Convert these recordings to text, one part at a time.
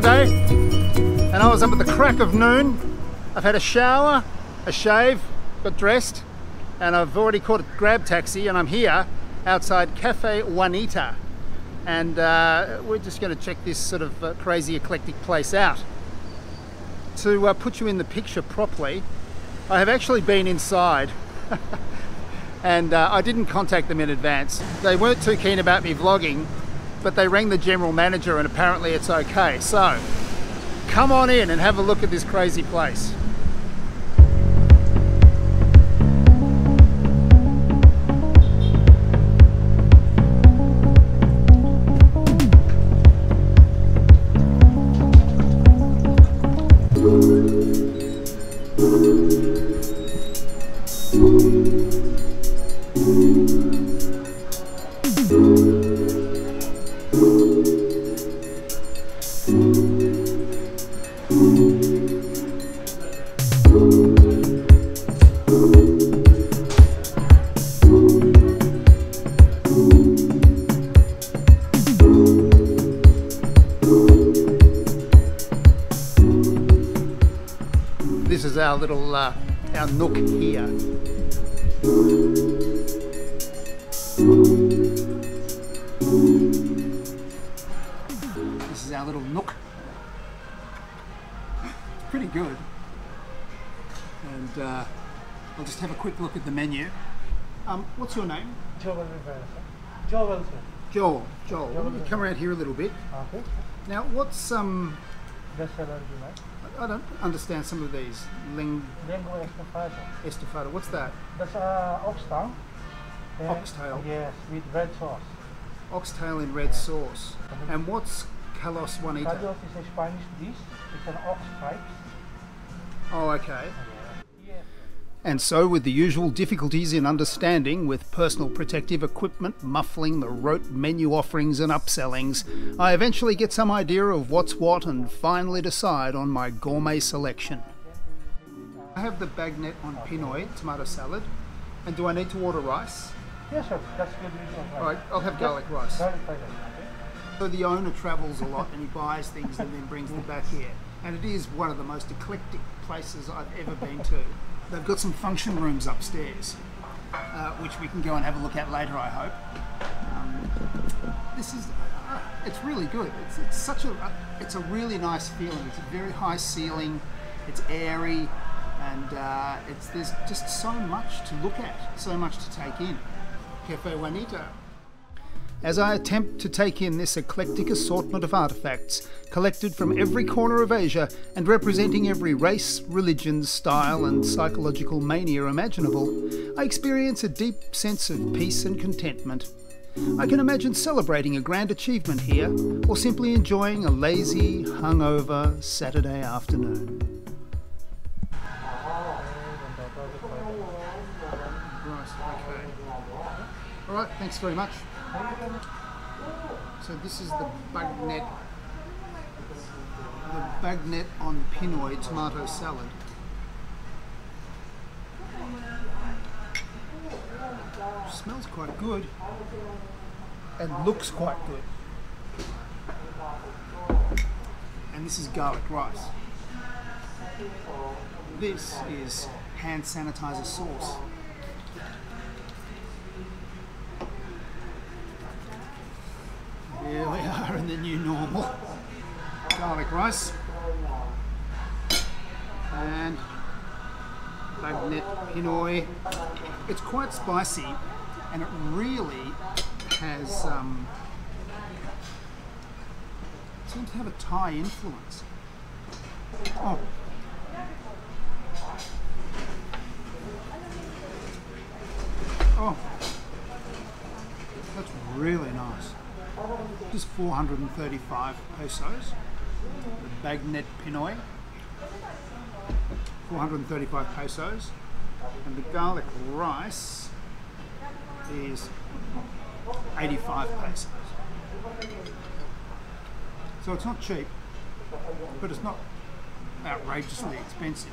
Saturday and I was up at the crack of noon. I've had a shower, a shave, got dressed, and I've already caught a grab taxi and I'm here outside Cafe Juanita, and we're just going to check this sort of crazy eclectic place out. To put you in the picture properly, I have actually been inside and I didn't contact them in advance. They weren't too keen about me vlogging, but they rang the general manager and apparently it's okay. So come on in and have a look at this crazy place. This is our little our nook here. This is our little nook. It's pretty good. And I'll just have a quick look at the menu. What's your name? Joel. Joel. Why don't you come around here a little bit? Okay. Now, what's the salad you like? I don't understand some of these. Lingua estofado. Estofado, what's that? That's oxtail. Oxtail? Yes, with red sauce. Oxtail in red sauce. And what's Calos Juanita? Calos is a Spanish dish. It's an ox pipe. Oh, okay. Yeah. And so, with the usual difficulties in understanding, with personal protective equipment muffling the rote menu offerings and upsellings, I eventually get some idea of what's what and finally decide on my gourmet selection. I have the Bagnet Pinoy tomato salad, and do I need to order rice? Yes, sir. That's good. Alright, I'll have garlic rice. So the owner travels a lot and he buys things and then brings them back here, and it is one of the most eclectic places I've ever been to. They've got some function rooms upstairs, which we can go and have a look at later, I hope. This is, it's really good. It's such a, it's a really nice feeling. It's a very high ceiling, it's airy, and there's just so much to look at, so much to take in. Cafe Juanita. As I attempt to take in this eclectic assortment of artefacts, collected from every corner of Asia and representing every race, religion, style and psychological mania imaginable, I experience a deep sense of peace and contentment. I can imagine celebrating a grand achievement here, or simply enjoying a lazy, hungover Saturday afternoon. All right, thanks very much. So this is the Bagnet Pinoy tomato salad. Smells quite good and looks quite good. And this is garlic rice. This is hand sanitizer sauce. Here we are in the new normal. Garlic rice and Bagnet Pinoy. It's quite spicy and it really has seems to have a Thai influence. Oh. Oh. That's really nice. This is 435 pesos, the Bagnet Pinoy, 435 pesos, and the garlic rice is 85 pesos. So it's not cheap, but it's not outrageously expensive,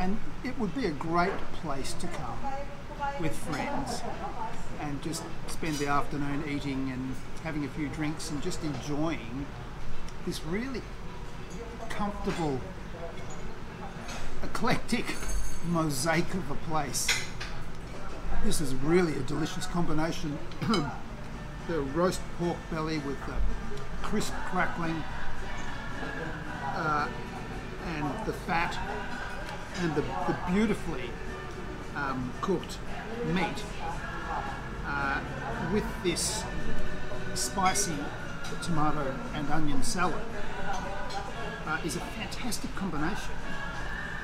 and it would be a great place to come with friends and just spend the afternoon eating and having a few drinks and just enjoying this really comfortable, eclectic mosaic of a place. This is really a delicious combination. The roast pork belly with the crisp crackling and the fat and the beautifully cooked meat with this spicy tomato and onion salad is a fantastic combination,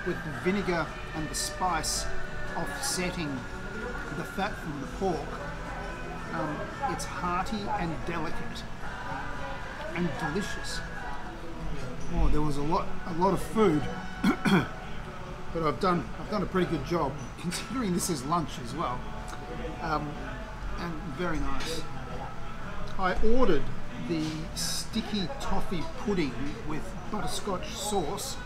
with the vinegar and the spice offsetting the fat from the pork. It's hearty and delicate and delicious. Oh, there was a lot of food, but I've done a pretty good job considering this is lunch as well, and very nice. I ordered the sticky toffee pudding with butterscotch sauce,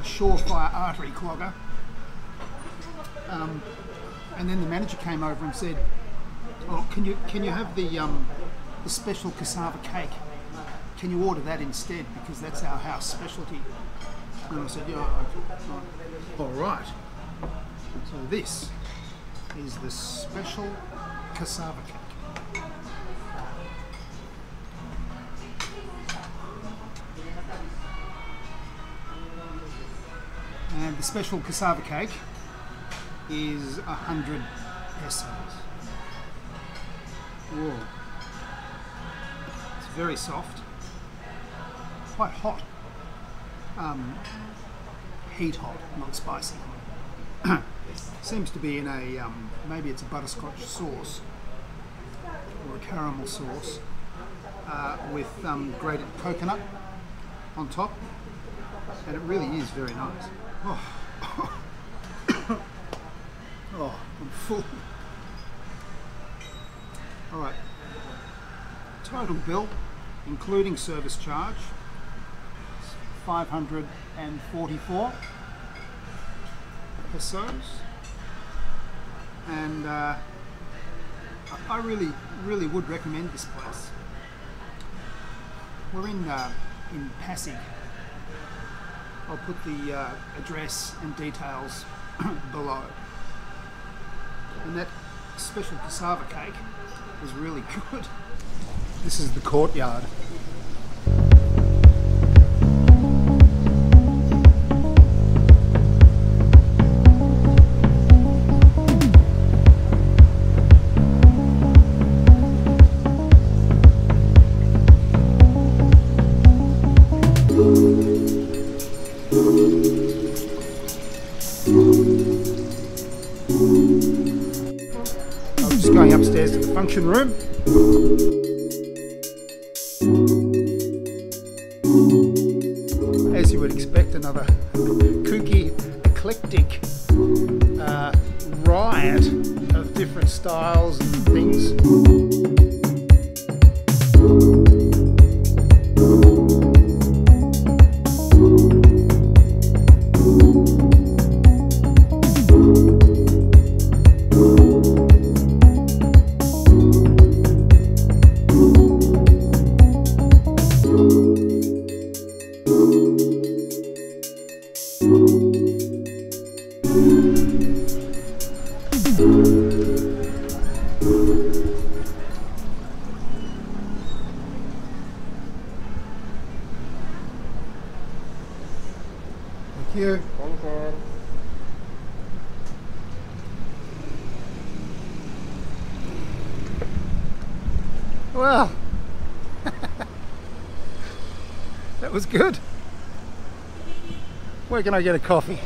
a surefire artery clogger, and then the manager came over and said, "Oh, can you have the special cassava cake? Can you order that instead, because that's our house specialty?" And I said, "Yeah, all right." So this is the special cassava cake. And the special cassava cake is 100 pesos. Whoa. It's very soft, quite hot, heat hot, not spicy. Seems to be in a, maybe it's a butterscotch sauce or a caramel sauce with grated coconut on top, and it really is very nice. Oh, oh, I'm full. All right, total bill, including service charge, 544 pesos. And I really would recommend this place. We're in Pasig. I'll put the address and details below. And that special cassava cake is really good. This is the courtyard. Going upstairs to the function room. As you would expect, another kooky, eclectic riot of different styles and things. Thank you. Thank you. Well, that was good. Where can I get a coffee?